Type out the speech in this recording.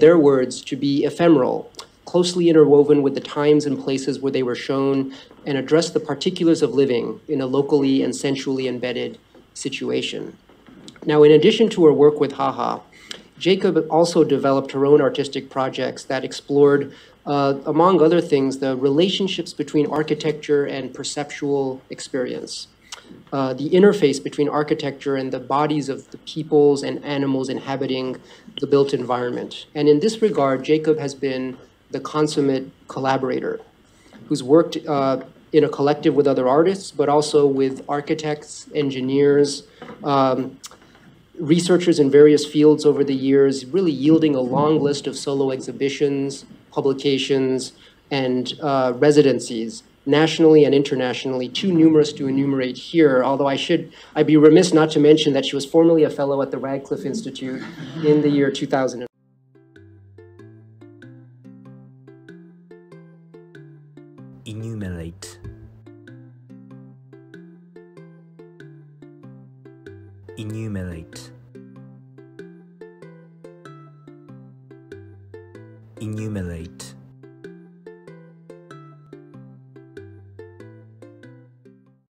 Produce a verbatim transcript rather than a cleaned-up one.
their words, to be ephemeral, closely interwoven with the times and places where they were shown, and address the particulars of living in a locally and sensually embedded situation. Now, in addition to her work with HaHa, Jacob also developed her own artistic projects that explored, uh, among other things, the relationships between architecture and perceptual experience, uh, the interface between architecture and the bodies of the peoples and animals inhabiting the built environment. And in this regard, Jacob has been the consummate collaborator, who's worked uh, in a collective with other artists, but also with architects, engineers, um, researchers in various fields over the years, really yielding a long list of solo exhibitions, publications, and uh, residencies, nationally and internationally, too numerous to enumerate here, although I should, I'd be remiss not to mention that she was formerly a fellow at the Radcliffe Institute in the year two thousand. Enumerate. Enumerate. Enumerate.